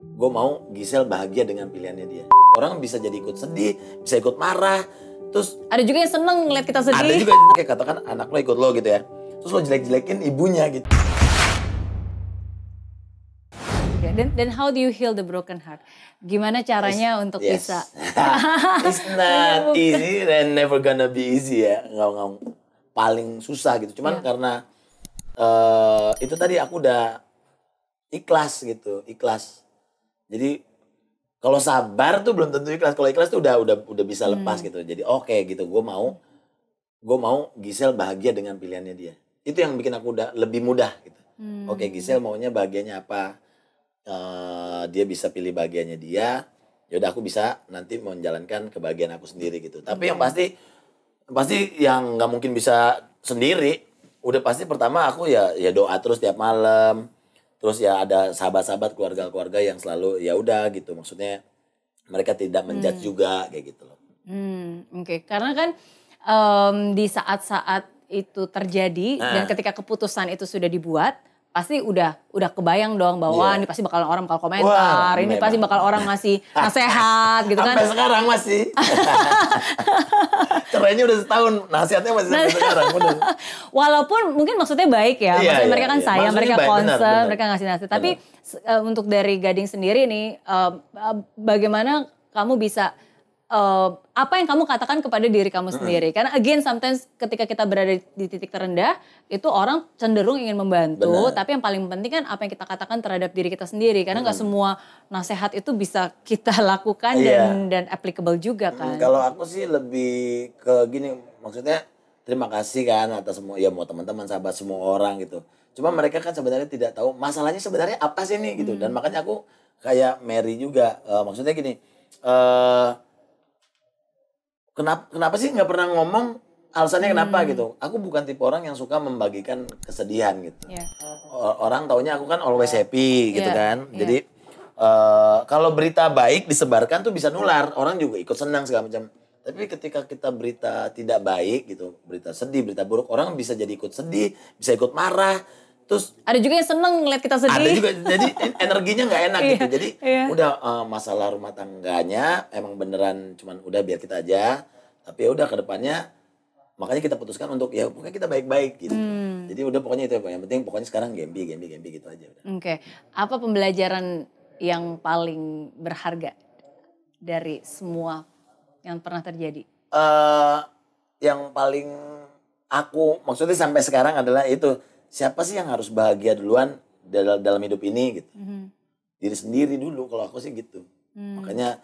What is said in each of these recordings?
Gue mau Gisel bahagia dengan pilihannya dia. Orang bisa jadi ikut sedih, bisa ikut marah. Terus ada juga yang seneng ngeliat kita sedih. Ada juga kayak katakan anak lo ikut lo gitu ya. Terus lo jelek-jelekin ibunya gitu. Dan how do you heal the broken heart? Gimana caranya untuk bisa? It's not easy and never gonna be easy ya. Nggak paling susah gitu. Cuman karena itu tadi aku udah ikhlas gitu, ikhlas. Jadi kalau sabar tuh belum tentu ikhlas. Kalau ikhlas tuh udah bisa lepas gitu. Jadi oke, gitu. Gue mau Gisel bahagia dengan pilihannya dia. Itu yang bikin aku udah lebih mudah gitu. Oke, Gisel maunya bahagianya apa? Dia bisa pilih bahagianya dia. Yaudah aku bisa nanti menjalankan kebahagiaan aku sendiri gitu. Tapi yang pasti yang nggak mungkin bisa sendiri. Udah pasti pertama aku ya doa terus tiap malam. Terus ya ada sahabat-sahabat, keluarga-keluarga yang selalu ya udah gitu. Maksudnya mereka tidak menjudge juga kayak gitu loh. Oke. Karena kan di saat-saat itu terjadi dan ketika keputusan itu sudah dibuat, pasti udah kebayang dong bahwa ini pasti bakal orang bakal komentar, ini pasti bakal orang ngasih nasihat gitu kan. Sampai sekarang masih. Cerainya udah setahun, nasihatnya masih sampai sekarang. Walaupun mungkin maksudnya baik ya, maksudnya mereka kan sayang, mereka concern, mereka ngasih nasihat. Tapi untuk dari Gading sendiri nih, bagaimana kamu bisa, apa yang kamu katakan kepada diri kamu sendiri? Karena again sometimes ketika kita berada di titik terendah, itu orang cenderung ingin membantu. Bener. Tapi yang paling penting kan apa yang kita katakan terhadap diri kita sendiri. Karena gak semua nasihat itu bisa kita lakukan dan applicable juga kan. Kalau aku sih lebih ke gini, maksudnya terima kasih kan atas semua, ya mau teman-teman, sahabat, semua orang gitu. Cuma mereka kan sebenarnya tidak tahu masalahnya sebenarnya apa sih nih gitu. Dan makanya aku kayak Merry juga, maksudnya gini, Kenapa sih nggak pernah ngomong alasannya kenapa gitu? Aku bukan tipe orang yang suka membagikan kesedihan gitu. Orang taunya aku kan always happy gitu kan. Jadi kalau berita baik disebarkan tuh bisa nular. Orang juga ikut senang segala macam. Tapi ketika kita berita tidak baik gitu, berita sedih, berita buruk, orang bisa jadi ikut sedih, bisa ikut marah. Terus ada juga yang seneng ngeliat kita sedih. Ada juga, jadi energinya nggak enak gitu. Jadi udah masalah rumah tangganya emang beneran cuman udah biar kita aja. Tapi ya udah kedepannya makanya kita putuskan untuk ya pokoknya kita baik-baik gitu. Jadi udah pokoknya itu yang penting pokoknya sekarang Gempi gitu aja. Oke. Apa pembelajaran yang paling berharga dari semua yang pernah terjadi? Yang paling aku maksudnya sampai sekarang adalah itu. Siapa sih yang harus bahagia duluan dalam hidup ini gitu? Diri sendiri dulu kalau aku sih gitu. Makanya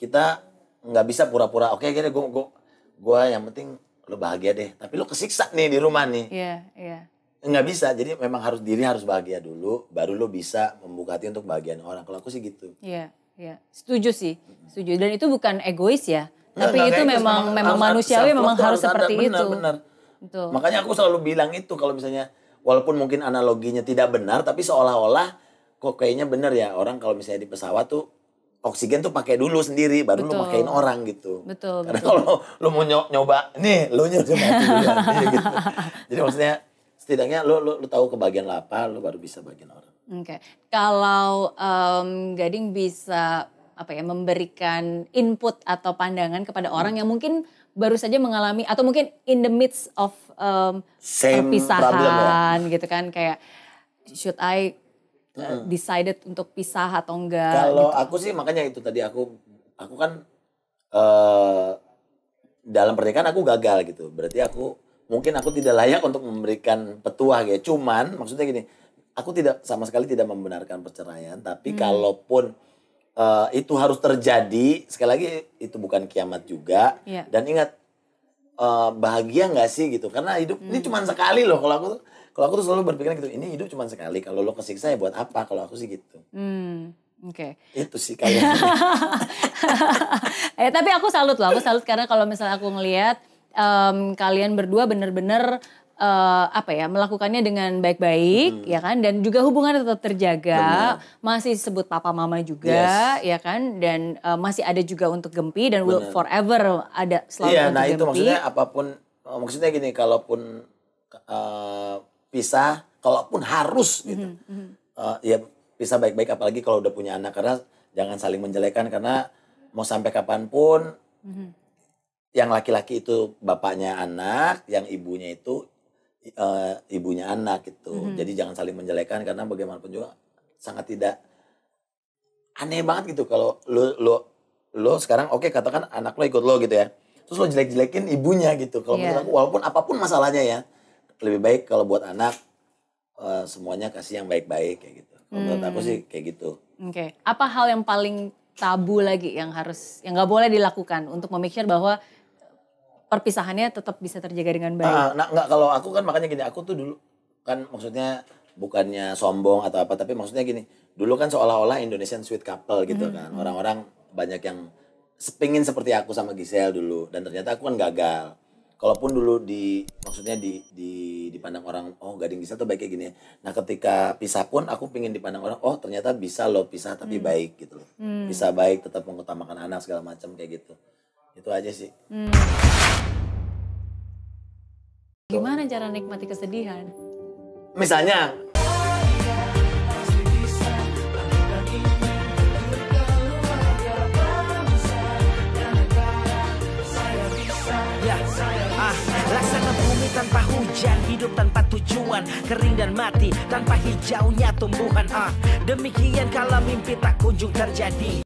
kita nggak bisa pura-pura. Oke, kira gue yang penting lo bahagia deh. Tapi lo kesiksa nih di rumah nih. Nggak bisa. Jadi memang harus diri harus bahagia dulu. Baru lo bisa membuka hati untuk bahagian orang. Kalau aku sih gitu. Setuju sih. Setuju. Dan itu bukan egois ya. Tapi itu memang manusiawi. Memang harus seperti itu. Benar. Betul. Makanya aku selalu bilang itu kalau misalnya walaupun mungkin analoginya tidak benar tapi seolah-olah kok kayaknya benar ya orang kalau misalnya di pesawat tuh oksigen tuh pakai dulu sendiri baru lu pakein orang gitu. Betul. Karena kalau lu mau nyoba nih lu nyoba gitu. Jadi maksudnya setidaknya lu tahu kebagian lo apa lu baru bisa bagian orang. Oke. Kalau Gading bisa apa ya memberikan input atau pandangan kepada orang yang mungkin baru saja mengalami atau mungkin in the midst of perpisahan gitu kan kayak should I decided untuk pisah atau enggak kalau gitu. Aku sih makanya itu tadi aku kan dalam pernikahan aku gagal gitu berarti mungkin aku tidak layak untuk memberikan petua kayak cuman maksudnya gini aku tidak sama sekali tidak membenarkan perceraian tapi kalaupun itu harus terjadi sekali lagi itu bukan kiamat juga dan ingat bahagia nggak sih gitu karena hidup ini cuma sekali loh kalau aku tuh selalu berpikir gitu ini hidup cuma sekali kalau lo kesiksa ya buat apa kalau aku sih gitu. Oke. Itu sih kayaknya. Tapi aku salut karena kalau misalnya aku ngelihat kalian berdua bener-bener apa ya melakukannya dengan baik-baik ya kan dan juga hubungan tetap terjaga. Masih disebut papa mama juga ya kan dan masih ada juga untuk Gempi dan will forever ada selalu untuk Gempi. Itu maksudnya apapun maksudnya gini kalaupun pisah kalaupun harus gitu ya bisa baik-baik, apalagi kalau udah punya anak, karena jangan saling menjelekan, karena mau sampai kapanpun yang laki-laki itu bapaknya anak, yang ibunya itu ibunya anak gitu. Jadi jangan saling menjelekan, karena bagaimanapun juga sangat tidak aneh banget gitu kalau lo sekarang oke, katakan anak lo ikut lo gitu ya, terus lo jelek-jelekin ibunya gitu. Kalau menurut aku, walaupun apapun masalahnya ya, lebih baik kalau buat anak semuanya kasih yang baik-baik kayak gitu. Kalau menurut aku sih kayak gitu. Oke, apa hal yang paling tabu lagi yang harus, yang nggak boleh dilakukan untuk make sure bahwa perpisahannya tetap bisa terjaga dengan baik? Nah, nggak, kalau aku kan makanya gini, aku tuh dulu kan maksudnya bukannya sombong atau apa, tapi maksudnya gini, dulu kan seolah-olah Indonesian sweet couple gitu kan, orang-orang banyak yang pengin seperti aku sama Gisel dulu, dan ternyata aku kan gagal. Kalaupun dulu di, maksudnya dipandang orang, oh Gading Gisel tuh baik kayak gini ya. Nah ketika pisah pun aku pingin dipandang orang, oh ternyata bisa lo pisah tapi baik gitu loh. Bisa baik, tetap mengutamakan anak segala macam kayak gitu. Itu aja sih. Gimana cara nikmati kesedihan? Misalnya, rasakan bumi tanpa hujan, hidup tanpa tujuan, kering dan mati tanpa hijaunya tumbuhan. Demikian kalau mimpi tak kunjung terjadi.